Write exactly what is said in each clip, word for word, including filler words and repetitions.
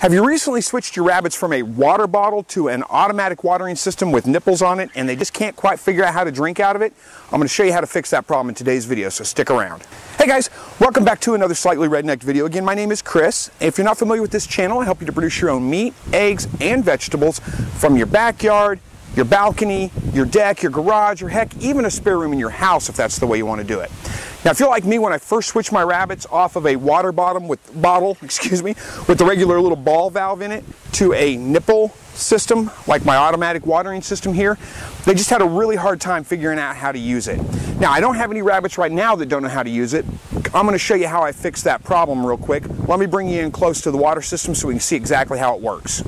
Have you recently switched your rabbits from a water bottle to an automatic watering system with nipples on it and they just can't quite figure out how to drink out of it? I'm going to show you how to fix that problem in today's video, so stick around. Hey guys, welcome back to another Slightly Rednecked video. Again, my name is Chris. If you're not familiar with this channel, I help you to produce your own meat, eggs, and vegetables from your backyard, your balcony, your deck, your garage, or heck, even a spare room in your house if that's the way you want to do it. Now, if you're like me, when I first switched my rabbits off of a water bottom with bottle, excuse me, with the regular little ball valve in it to a nipple system, like my automatic watering system here, they just had a really hard time figuring out how to use it. Now, I don't have any rabbits right now that don't know how to use it. I'm going to show you how I fixed that problem real quick. Let me bring you in close to the water system so we can see exactly how it works.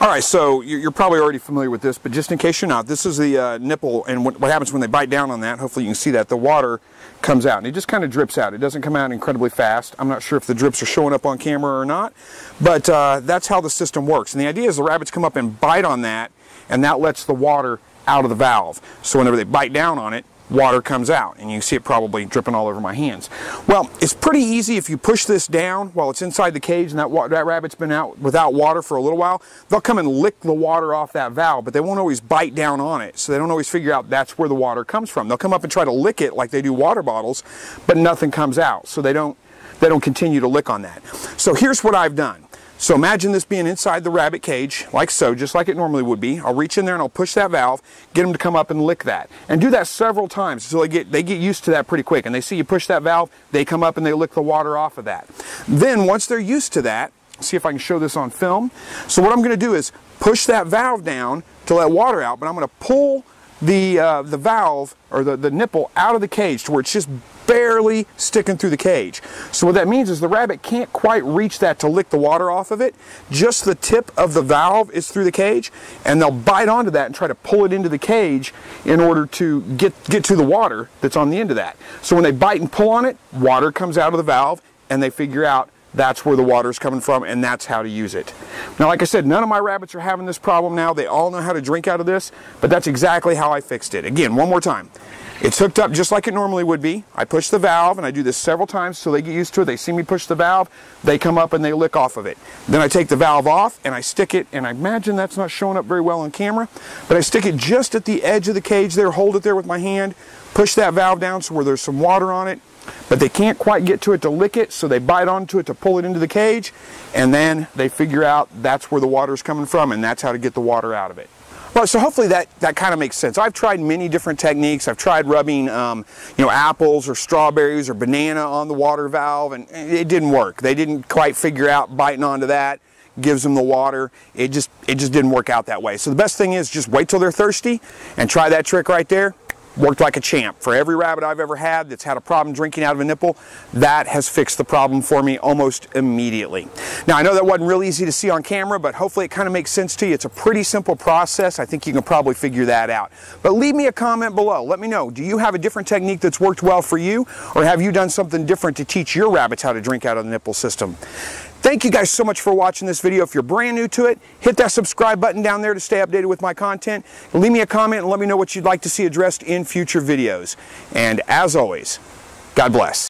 All right, so you're probably already familiar with this, but just in case you're not, this is the uh, nipple, and what happens when they bite down on that, hopefully you can see that, the water comes out, and it just kind of drips out. It doesn't come out incredibly fast. I'm not sure if the drips are showing up on camera or not, but uh, that's how the system works. And the idea is the rabbits come up and bite on that, and that lets the water out of the valve. So whenever they bite down on it, water comes out, and you see it probably dripping all over my hands. Well, it's pretty easy if you push this down while it's inside the cage and that, wa that rabbit's been out without water for a little while. They'll come and lick the water off that valve, but they won't always bite down on it, so they don't always figure out that's where the water comes from. They'll come up and try to lick it like they do water bottles, but nothing comes out, so they don't, they don't continue to lick on that. So here's what I've done. So imagine this being inside the rabbit cage, like so, just like it normally would be. I'll reach in there and I'll push that valve, get them to come up and lick that. And do that several times so they get, they get used to that pretty quick. And they see you push that valve, they come up and they lick the water off of that. Then once they're used to that, see if I can show this on film. So what I'm going to do is push that valve down to let water out, but I'm going to pull the, uh, the valve or the, the nipple out of the cage to where it's just barely sticking through the cage. So what that means is the rabbit can't quite reach that to lick the water off of it. Just the tip of the valve is through the cage, and they'll bite onto that and try to pull it into the cage in order to get, get to the water that's on the end of that. So when they bite and pull on it, water comes out of the valve, and they figure out that's where the water's coming from, and that's how to use it. Now, like I said, none of my rabbits are having this problem now. They all know how to drink out of this, but that's exactly how I fixed it. Again, one more time. It's hooked up just like it normally would be. I push the valve, and I do this several times so they get used to it. They see me push the valve, they come up and they lick off of it. Then I take the valve off and I stick it, and I imagine that's not showing up very well on camera, but I stick it just at the edge of the cage there, hold it there with my hand, push that valve down so where there's some water on it, but they can't quite get to it to lick it, so they bite onto it to pull it into the cage, and then they figure out that's where the water's coming from, and that's how to get the water out of it. Well, so hopefully that, that kind of makes sense. I've tried many different techniques. I've tried rubbing um, you know, apples or strawberries or banana on the water valve, and it didn't work. They didn't quite figure out biting onto that gives them the water. It just, it just didn't work out that way. So the best thing is just wait till they're thirsty and try that trick right there. Worked like a champ. For every rabbit I've ever had that's had a problem drinking out of a nipple, that has fixed the problem for me almost immediately. Now, I know that wasn't real easy to see on camera, but hopefully it kind of makes sense to you. It's a pretty simple process. I think you can probably figure that out. But leave me a comment below. Let me know, do you have a different technique that's worked well for you, or have you done something different to teach your rabbits how to drink out of the nipple system? Thank you guys so much for watching this video. If you're brand new to it, hit that subscribe button down there to stay updated with my content. Leave me a comment and let me know what you'd like to see addressed in future videos. And as always, God bless.